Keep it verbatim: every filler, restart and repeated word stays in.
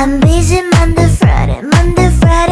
I'm busy Monday, Friday, Monday, Friday.